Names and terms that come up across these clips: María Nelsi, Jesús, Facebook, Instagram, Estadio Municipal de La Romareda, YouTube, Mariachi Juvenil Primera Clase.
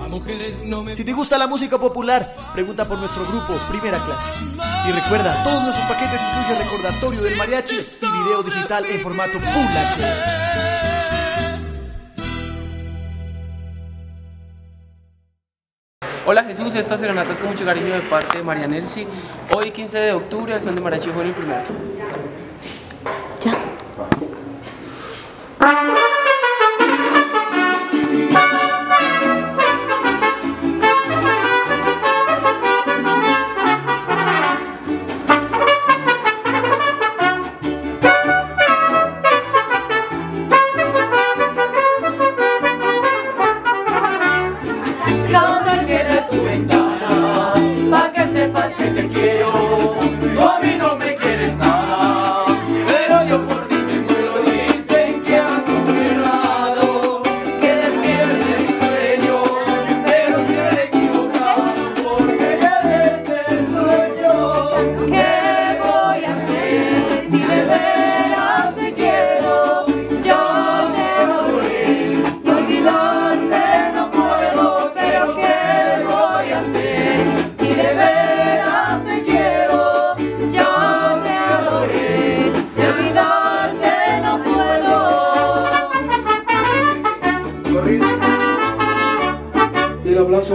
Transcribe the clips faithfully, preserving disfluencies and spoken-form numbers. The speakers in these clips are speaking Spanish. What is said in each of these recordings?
A mujeres no me... Si te gusta la música popular, pregunta por nuestro grupo Primera Clase. Y recuerda, todos nuestros paquetes incluyen recordatorio del mariachi y video digital en formato Full H D. Hola Jesús, esta serenata es con mucho cariño de parte de María Nelsi. Hoy quince de octubre, al son de Mariachi Juvenil Primera. Ya.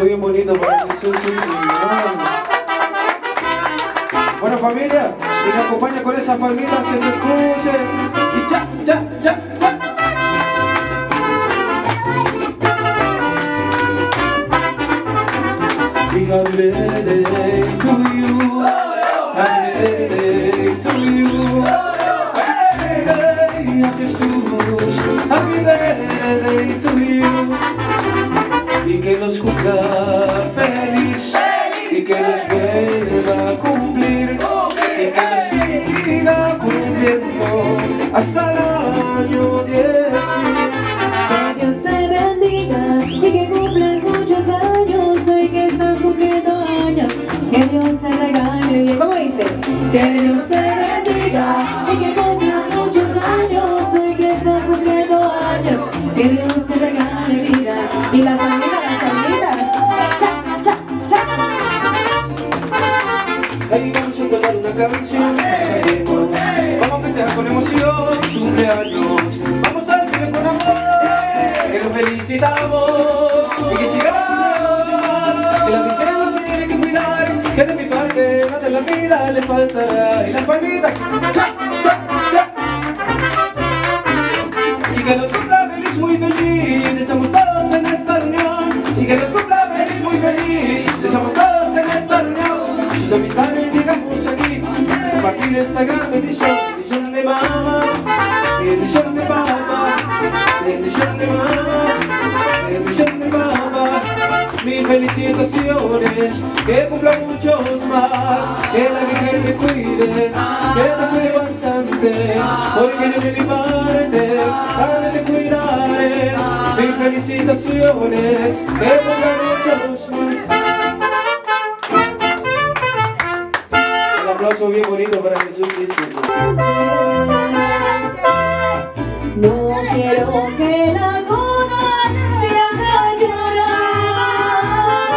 Bien bonito para Jesús. Bueno, familia, y me acompaña con esas palmitas que se escuchen. Y cha, cha, cha, cha. Fíjate tú y yo, fíjate tú y yo, fíjate a Jesús, fíjate tú y yo. Y que los cumpla feliz, feliz, y que los vuelva a cumplir, cumplir, y que los siga cumpliendo hasta el año diez. Que Dios te bendiga y que cumples muchos años, y que estás cumpliendo años, que Dios te regale. Y ¿cómo dice? Que Dios te bendiga y que cumples muchos años, y que estás cumpliendo años, que Dios te regale vida. Y las canción, vamos a festejar con emoción su cumpleaños, vamos a decirle con amor que los felicitamos y que sigamos mucho más, que la vida no tiene que cuidar, que de mi parte no de la vida le faltará. Y las palmitas, cha, cha, cha. Y que nos cumpla feliz, muy feliz, estamos todos en esta reunión. Y que nos cumpla feliz, muy feliz, estamos todos en esta reunión. Sus amistades llegamos aquí, compartir esta gran bendición, bendición de mamá, bendición de papá, bendición de mamá, bendición de papá. Mis felicitaciones, que cumpla muchos más, que la Virgen te cuide, que te cuide bastante, porque yo de mi parte, dale de cuidaré. Mis felicitaciones, que cumpla muchos más. Un aplauso bien bonito para Jesús. No quiero que la duda te haga llorar.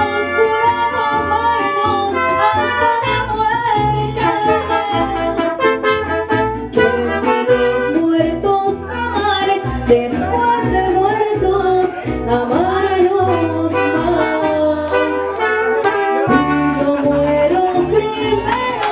Hemos jurado amarnos hasta la muerte. Que si los muertos amaré, después de muertos amarnos más. Si no muero primero,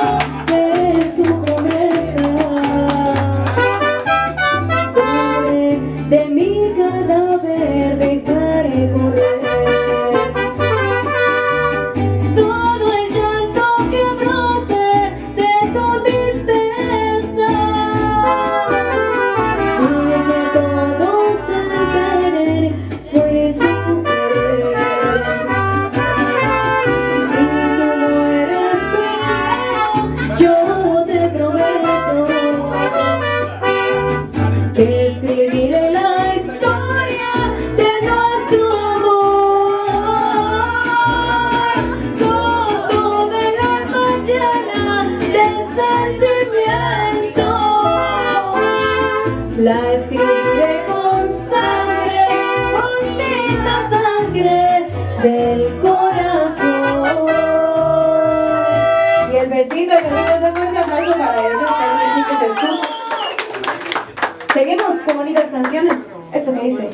aquí las canciones. ¿Eso qué dice?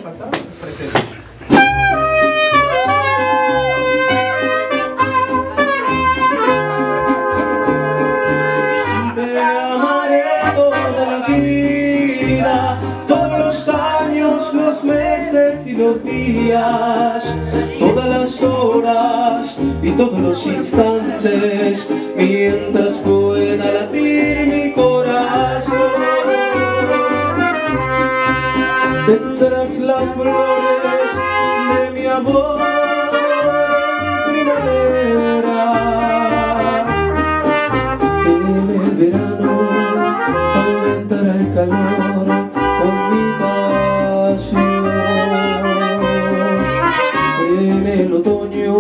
Presente. Te amaré toda la vida, todos los años, los meses y los días, todas las horas y todos los instantes, mientras pueda latir mi corazón. Tendrás las flores de mi amor en primavera. En el verano aumentará el calor con mi pasión. En el otoño,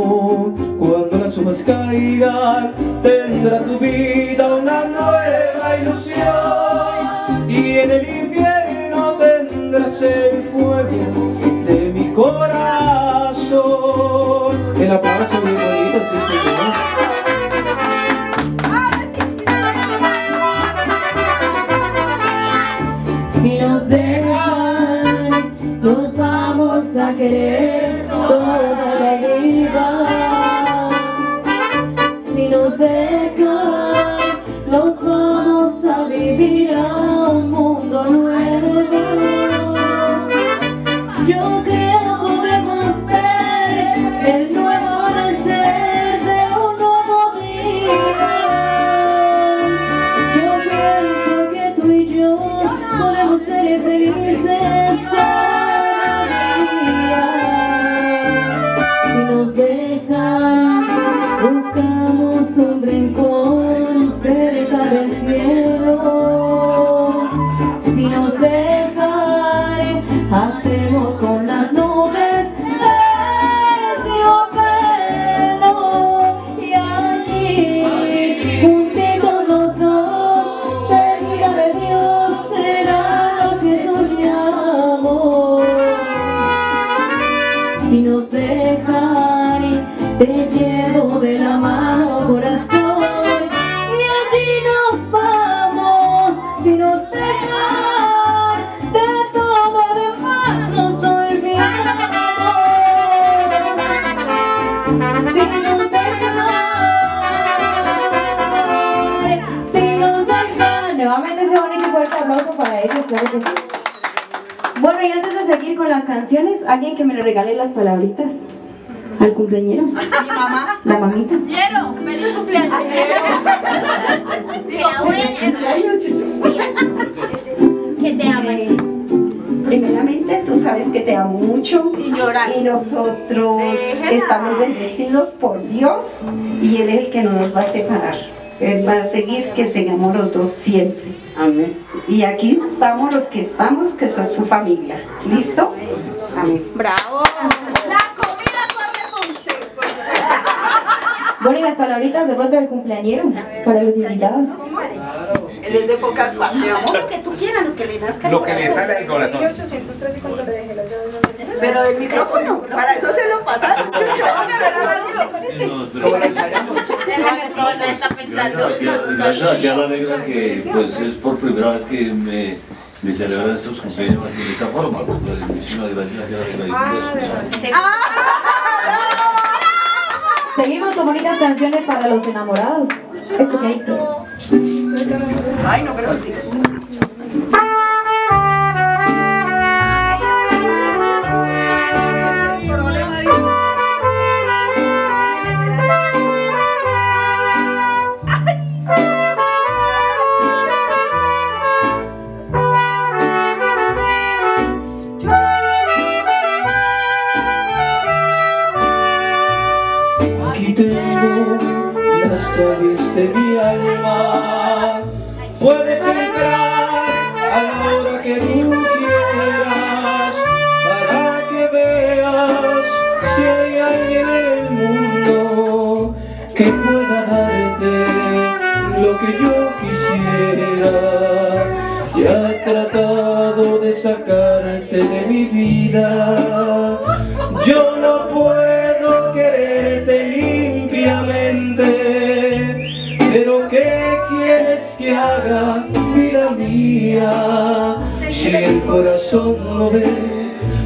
cuando las hojas caigan, tendrá tu vida una nueva ilusión. Y en el invierno tendrás el fuego de mi corazón. El aplauso bien bonito, sí, sí, sí. Si nos dejan, nos vamos a querer toda la vida. Si nos dejan, nos vamos a vivir a un mundo nuevo. Yo creo podemos ver el nuevo amanecer de un nuevo día. Yo pienso que tú y yo podemos ser felices cada día. Si nos dejan, buscamos un rincón cerca del cielo. Si nos dejan, hacemos con las nubes terciopelo y allí, juntitos los dos, cerca de Dios será lo que soñamos. Si nos dejan, te llevo de la mano, corazón, y allí nos vamos. Si nos dejan, te para ellos, claro que sí. Bueno, y antes de seguir con las canciones, alguien que me le regale las palabritas al cumpleañero. Mi mamá. La mamita. ¡Quiero! ¡Feliz cumpleaños! Digo, ¡feliz cumpleaños! Que te amen. Eh, primeramente, tú sabes que te amo mucho. Sin llorar. Y nosotros Déjala. estamos bendecidos por Dios, y Él es el que no nos va a separar. Él va a seguir que sigamos los dos siempre. Amén. Y aquí estamos los que estamos, que es su familia. ¿Listo? Amén. ¡Bravo! La comida parte con ustedes. Bueno, y las palabritas de pronto del cumpleañero, ver, para los invitados. Claro. Él es de pocas palabras. Lo que tú quieras, lo que le nazca. Lo que le sale del corazón. Pero el micrófono, para eso se lo pasaron. Chucho, gracias a la negra, que pues es por primera vez que me, me celebran estos cumpleaños así de esta forma. Muchísimas gracias a Seguimos con bonitas canciones para los enamorados. Eso que hice. Ay, no, pero sí. De mi alma, puedes entrar a la hora que tú quieras, para que veas si hay alguien en el mundo que pueda darte lo que yo quisiera. Ya he tratado de sacarte de mi vida, yo no puedo quererte limpiamente. Pero ¿qué quieres que haga, vida mía? Si Si el corazón no ve,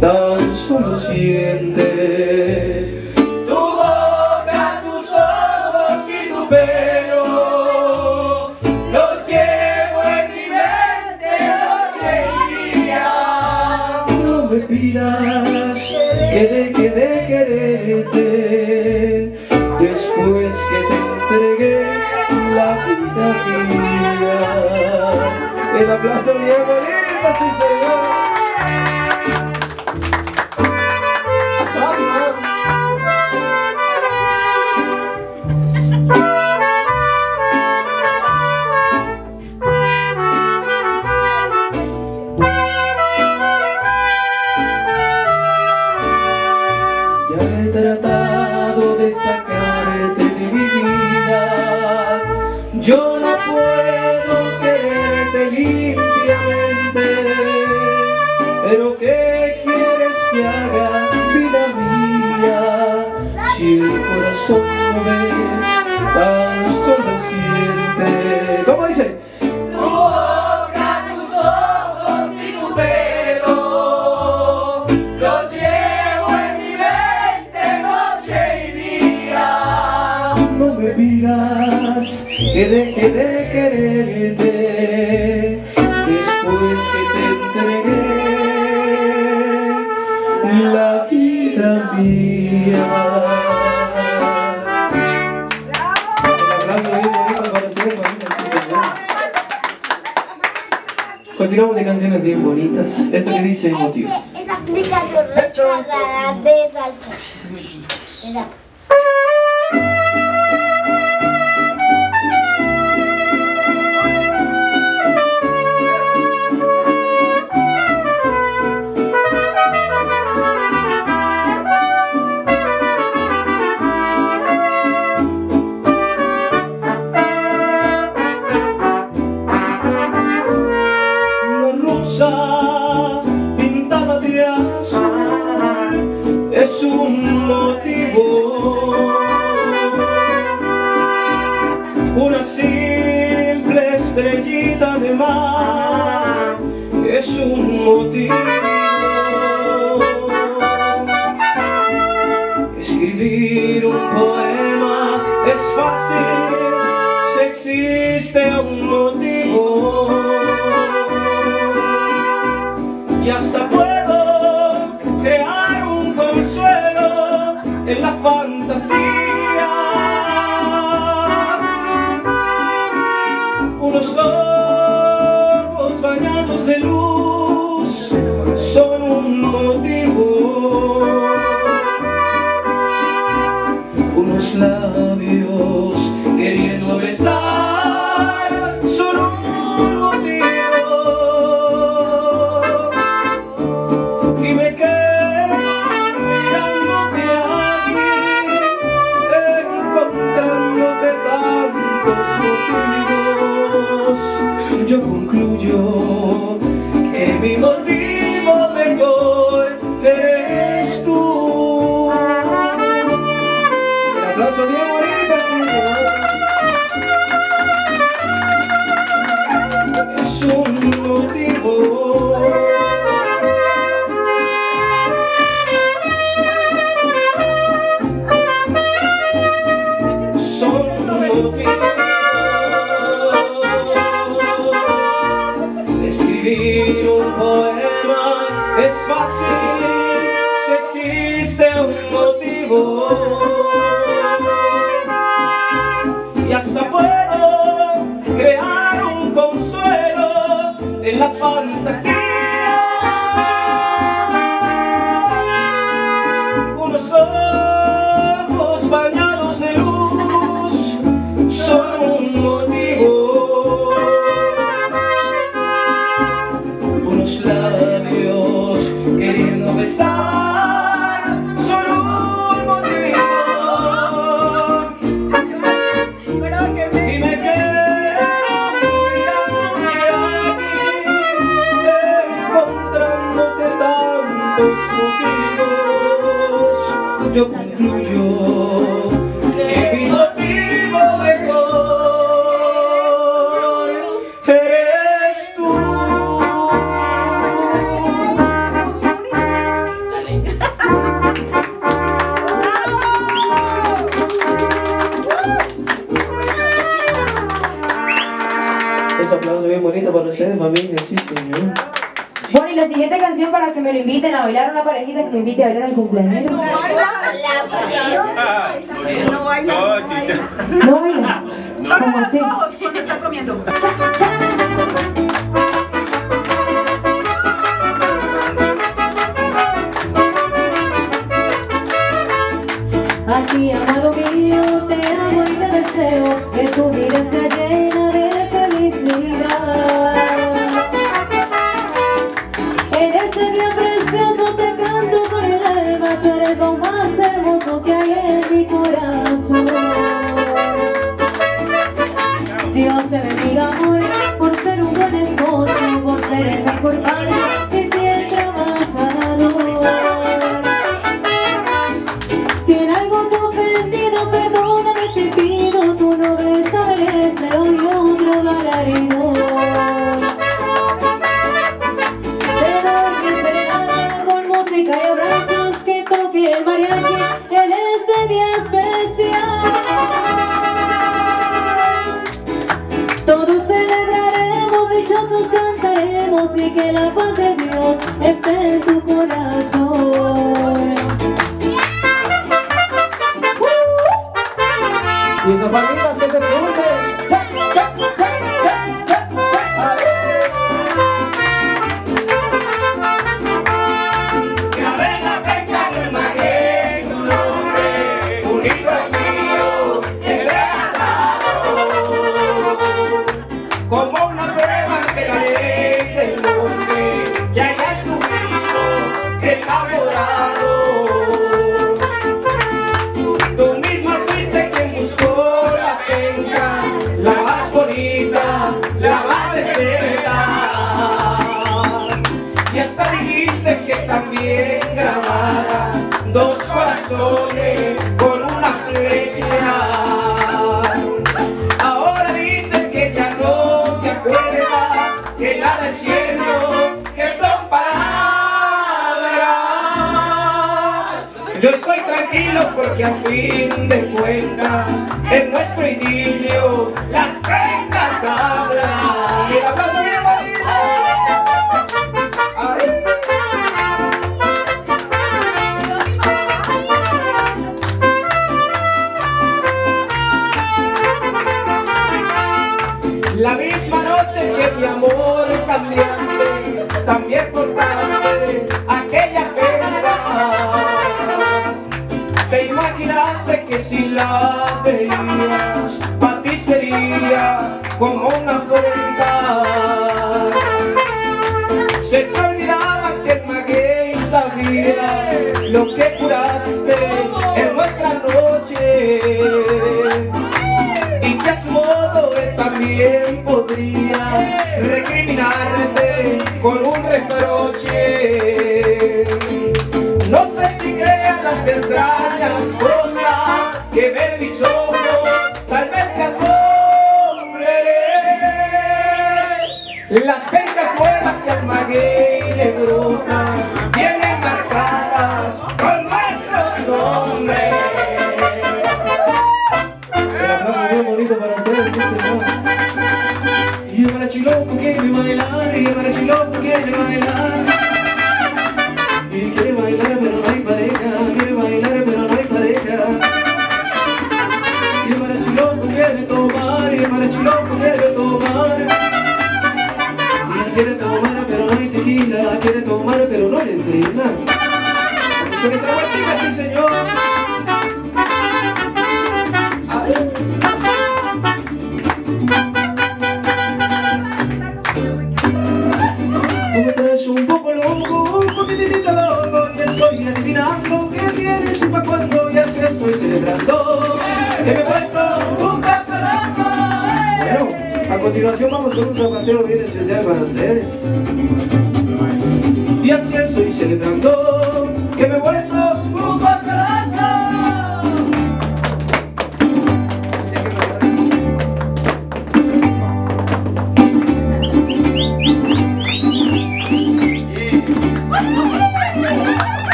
tan solo siente. Tu boca, tus ojos y tu pelo, los llevo en mi mente noche y día. No me pidas que deje de quererte, después que te entregué la vida mía. El aplauso bien bonito, sí señor. Ya he tratado de sacarte de mi vida, yo no puedo quererte limpiamente, pero ¿qué quieres que haga, vida mía? Si el corazón no ve, tan solo siente. ¿Cómo dice? Tu boca, tus ojos y tu pelo, los llevo en mi mente noche y día. No me pidas que deje de quererte, después que te entregué la vida mía. Continuamos de canciones bien bonitas. Esto que dice motivos. Es aplicación restaurada de salsa. Pintada de azul es un motivo, una simple estrellita de mar es un motivo. Escribir un poema es fácil si existe un motivo. Y hasta puedo crear un consuelo en la fantasía. Unos ojos bañados de luz son un motivo. Unos labios queriendo besar son un motivo. Yo concluyo que mi motivo mejor eres tú. Un aplauso bien bonito, señor. Es un motivo. Son un motivo. Es fácil si existe un motivo. Y hasta puedo crear un consuelo en la fantasía. Unos ojos bañados de luz son un motivo. Unos labios queriendo besar solo un motivo. Pero que me... Y me quedo mirando aquí, encontrándote tantos motivos. Yo concluyo que mi motivo mejor eres tú. ustedes, más bien, sí, señor. Bueno, y la siguiente canción para que me lo inviten a bailar, una parejita que me invite a bailar al cumpleaños. No baila, no baila, no baila. Solo los ojos cuando está comiendo. A ti, amado mío, te amo y te deseo que tu vida sea llena de felicidad. En este día precioso te canto con el alma, tú eres lo más hermoso que hay en mi corazón. Dios te bendiga, amor, por ser un buen esposo, por ser el mejor padre. Y que la paz de Dios esté en tu corazón. Y esas palmitas que se escuchen. Que la reina venga y mague tu nombre, un hijo mío desgraciado, como una prueba que la ley. También grabada dos corazones con una flecha. Ahora dices que ya no te acuerdas, que nada es cierto, que son palabras. Yo estoy tranquilo porque a fin de cuentas en nuestro idilio las penas hablan. Y el aplauso viene para... La misma noche que mi amor cambiaste, también cortaste aquella pena. Te imaginaste que si la tenías, para ti sería como una cuenta. Se te olvidaba que en maguey sabía lo que curaste en nuestra noche. Y que a su modo él también podría recriminarte con un reproche. No sé si crean las extrañas cosas que ven mis ojos, tal vez te asombres. Las pencas nuevas que al maguey le brotan vienen marcadas con nuestros nombres. Y el mariachi loco quiere bailar, y el mariachi loco quiere bailar. Y quiere bailar pero no hay pareja, quiere bailar pero no hay pareja. Y el mariachi loco quiere tomar, y el mariachi loco quiere tomar. Y él quiere tomar pero no hay tequila, quiere tomar pero no le entrena. Porque se aguantica así, señor. A ver. Un poco loco, un poquitito loco, que estoy adivinando que tienes un pa' cuando y así estoy celebrando que me falta un cataraco. Bueno, a continuación vamos con un zapatero bien especial para ustedes. Y así estoy celebrando que me vuelto un cataraco.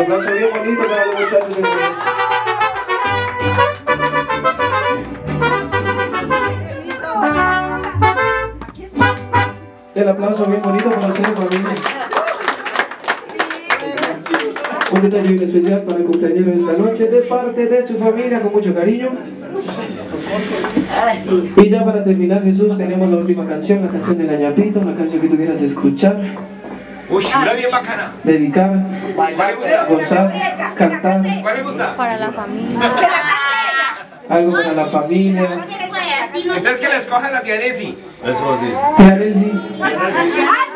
Aplauso bien bonito para los muchachos. muchachos. El aplauso bien bonito para ustedes, familia. Un detalle bien especial para el cumpleañero de esta noche, de parte de su familia, con mucho cariño. Y ya para terminar, Jesús, tenemos la última canción, la canción de la ñapita, una canción que tuvieras escuchar, dedicar, gozar, cantar. Para la familia. Algo para la familia. Ustedes que la escojan la tía Nelsi. Eso sí. Tía Nelsi. Ah,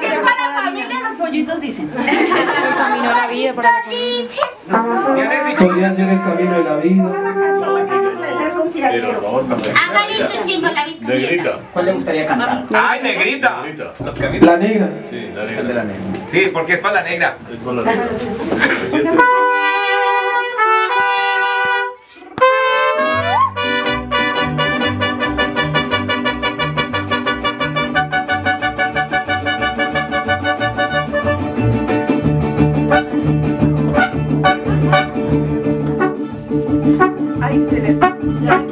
si es para la familia, los pollitos dicen. El camino de la vida para la familia. Podría ser el camino de la vida. Pero favor, la negrita. ¿Cuál le gustaría cantar? ¡Ay, negrita! La negra. Sí, la negra. De la negra. Sí, porque es para la negra. Es para la negra. Ay, se le... Se le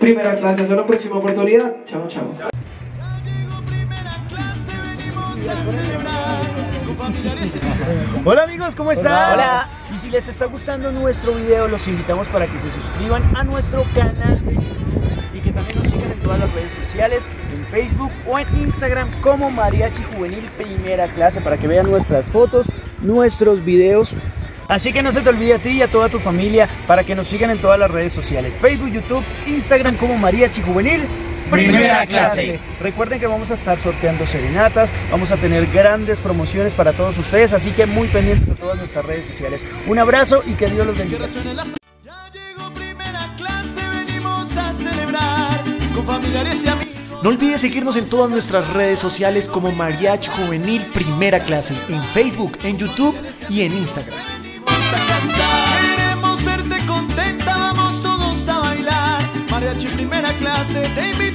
Primera Clase. Hasta la próxima oportunidad. Chao, chao. Hola amigos, ¿cómo están? Hola. Y si les está gustando nuestro video, los invitamos para que se suscriban a nuestro canal y que también nos sigan en todas las redes sociales, en Facebook o en Instagram como Mariachi Juvenil Primera Clase, para que vean nuestras fotos, nuestros videos. Así que no se te olvide a ti y a toda tu familia para que nos sigan en todas las redes sociales, Facebook, YouTube, Instagram como Mariachi Juvenil Primera Clase. Recuerden que vamos a estar sorteando serenatas, vamos a tener grandes promociones para todos ustedes, así que muy pendientes a todas nuestras redes sociales. Un abrazo y que Dios los bendiga. Ya llegó Primera Clase, venimos a celebrar con familiares y amigos. No olvides seguirnos en todas nuestras redes sociales como Mariachi Juvenil Primera Clase, en Facebook, en YouTube y en Instagram. Queremos verte contenta, vamos todos a bailar. Mariachi Primera Clase, te invitamos.